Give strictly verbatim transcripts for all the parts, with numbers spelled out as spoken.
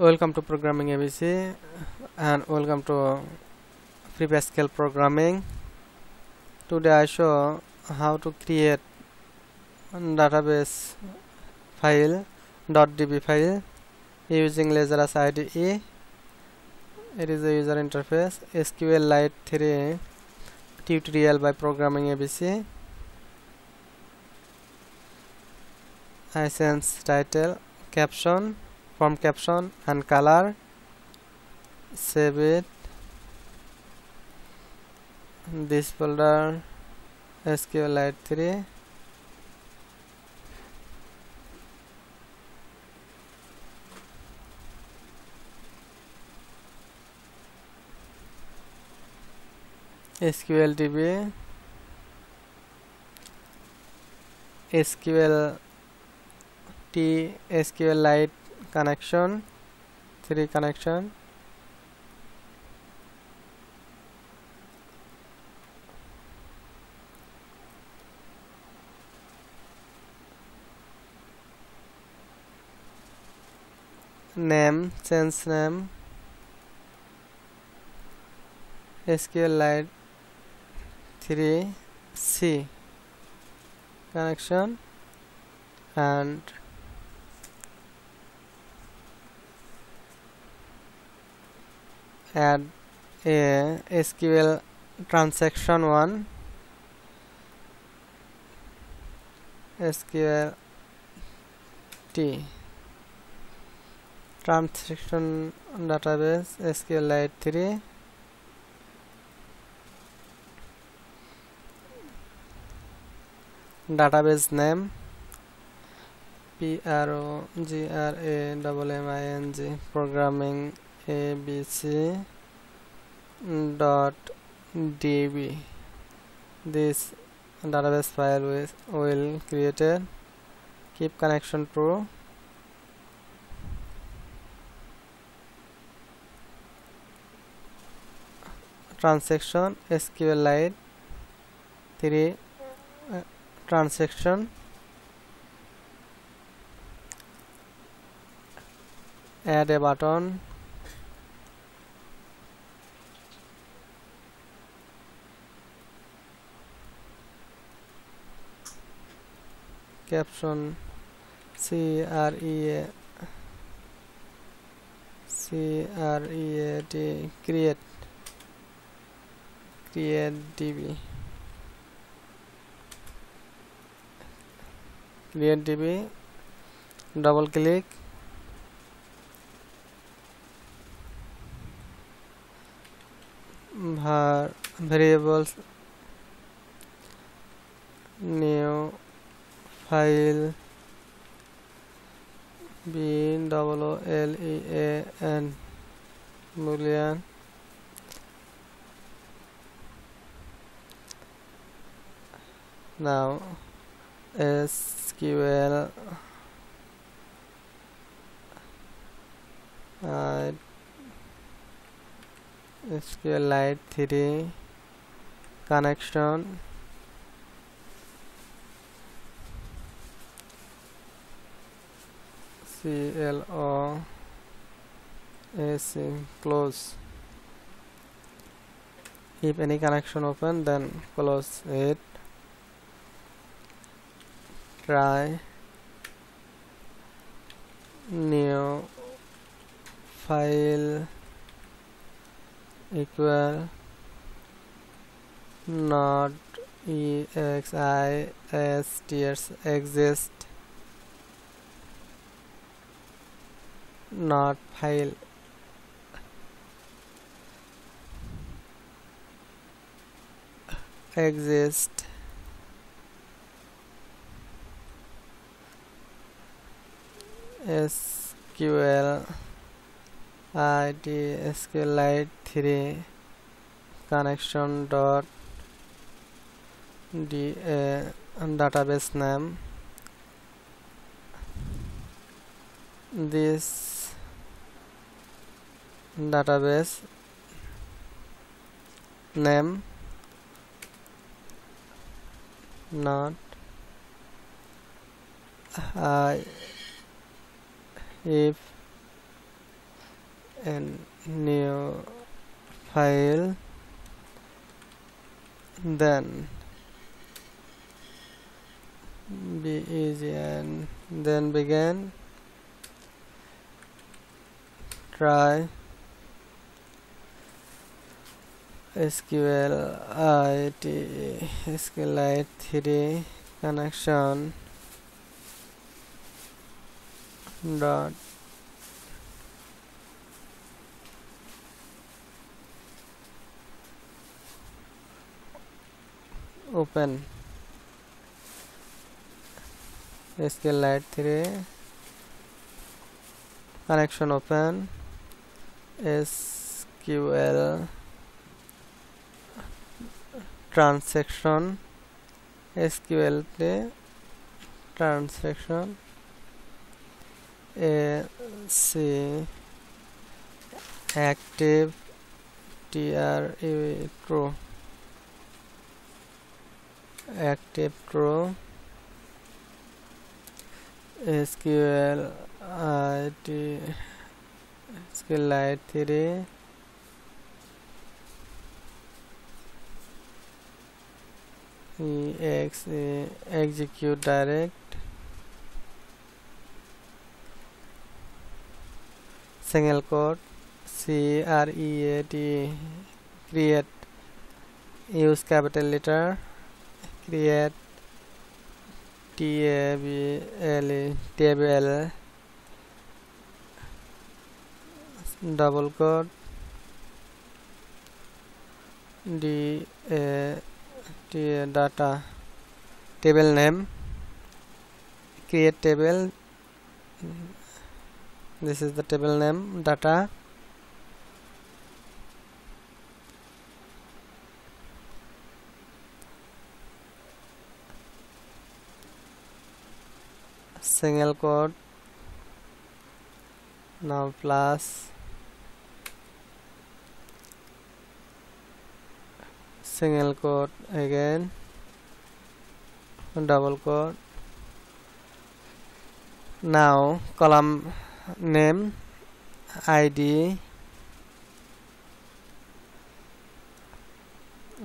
Welcome to Programming A B C and welcome to Free Pascal Programming. Today I show how to create database file .db file using Lazarus I D E. It is a user interface. S Q Lite three tutorial by Programming A B C. I sense title, caption, form caption and color. Save it. This folder S Q Lite three. S Q L D B, S Q L T, SQLite connection, three connection, name, change name, S Q Lite three C connection and add a S Q L transaction one, S Q L T transaction database, S Q Lite three. Database name P R O G R A M M I N G Programming A B C dot D B. This database file is will created. Keep connection true. Transaction S Q Lite three uh, transaction. Add a button. Caption C R E A C R E A T create create D B. Create D B, double click, var variables, new file, B O O L E A N, boolean, now S Q L uh, S Q Lite three connection C L O A C close. If any connection open, then close it. Try new file equal not exist exist not file exist S Q L I D S Q Lite three connection dot D A database name. This database name not I if and new file, then be easy and then begin, try SQLite SQLite3 connection dot open SQLite3 connection open S Q L transaction SQLite transaction A C active true true active true SQLite SQLite3 ex execute direct single quote C R E A T create use capital letter create table table double quote D A data table name create table, this is the table name data single quote now plus single quote again double quote now column name I D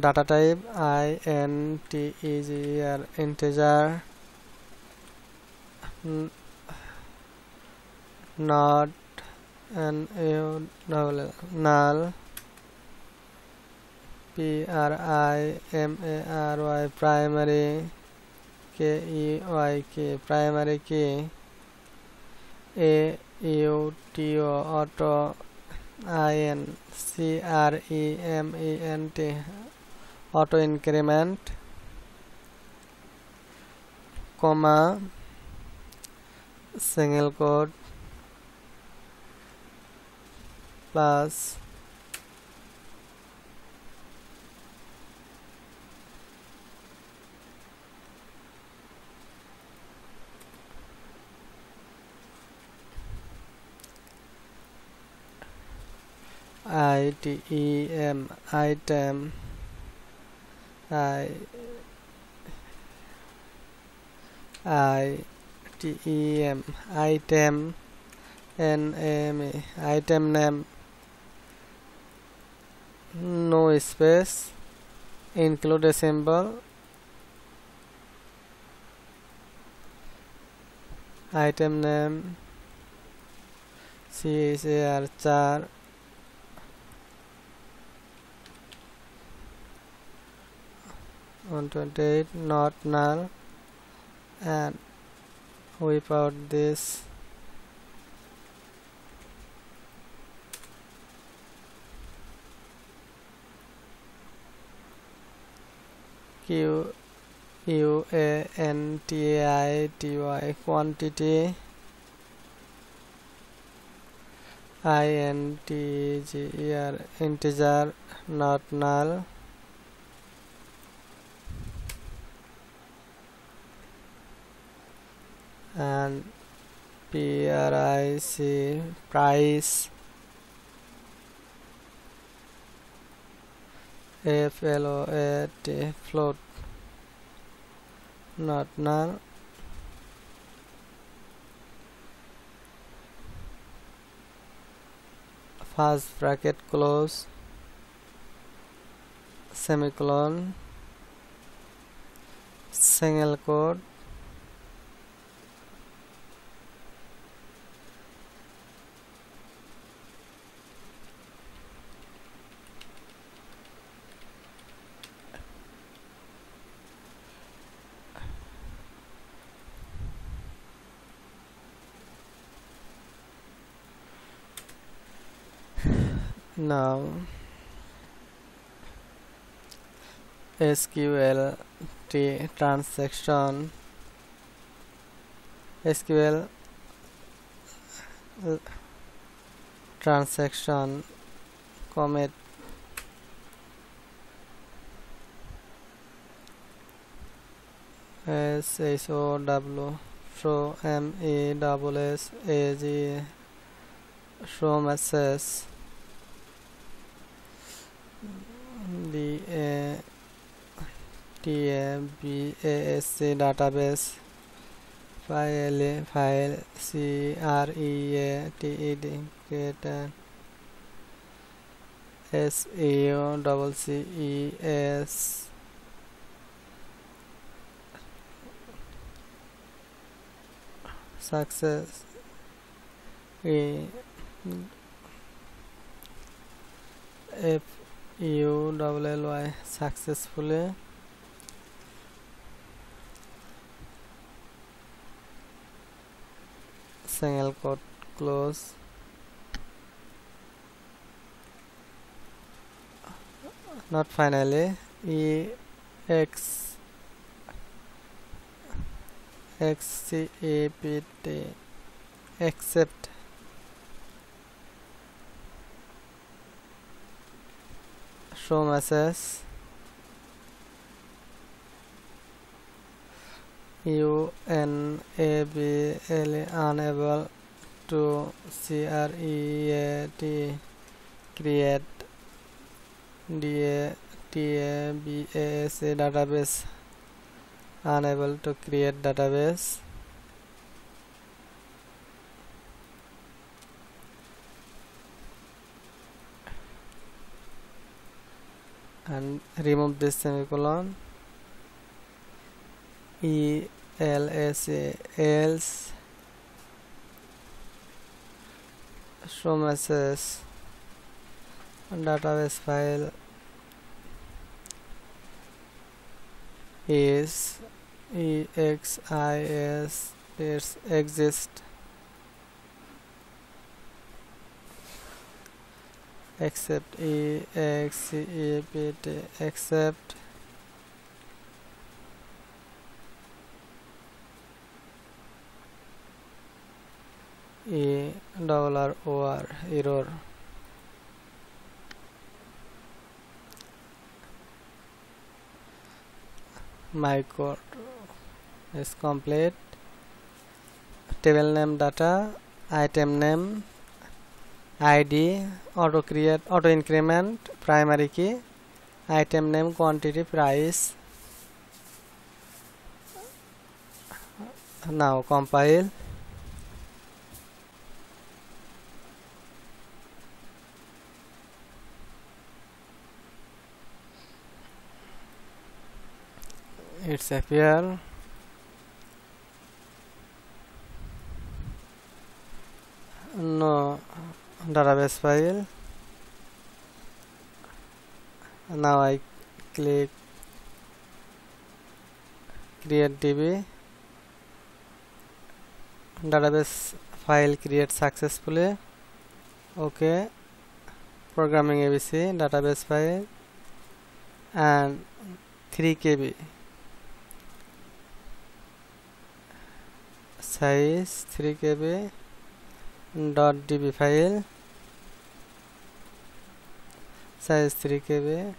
data type integer integer not null null P R I M A R Y primary K E Y K primary key A U T O auto I N C R E M E N T auto increment comma single quote plus item item I I T E M item N A M E item name no space include a symbol item name C A R char one twenty-eight not null and whip out this Q U A N T I T Y quantity I N T G E R integer not null and P R I C price F L O A T float not null first bracket close, semicolon, single quote, now S Q L T transaction S Q L transaction commit S H O W show M E double S A G show message D A T A B A S C database file file C R E A T E D create S E O double C E S success E F U double L Y successfully single quote close not finally E X X C A P T except show message U N A B L unable to C R E A T create D A T A B A S A database unable to create database and remove this semicolon E L S A else show message database file is E X I S this exist except E X C E P T except E double R O R error my code is complete table name data item name I D auto create auto increment primary key item name quantity price now compile it's appear no database file now I click create D B database file create successfully okay programming A B C database file and three K B size three K B dot D B file size three K B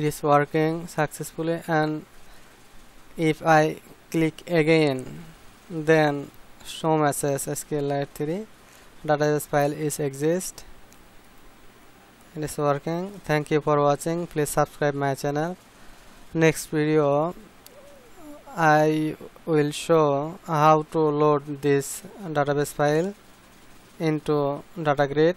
it is working successfully and if I click again then show message S Q Lite three database file is exist it is working thank you for watching please subscribe my channel next video I will show how to load this database file into data grid.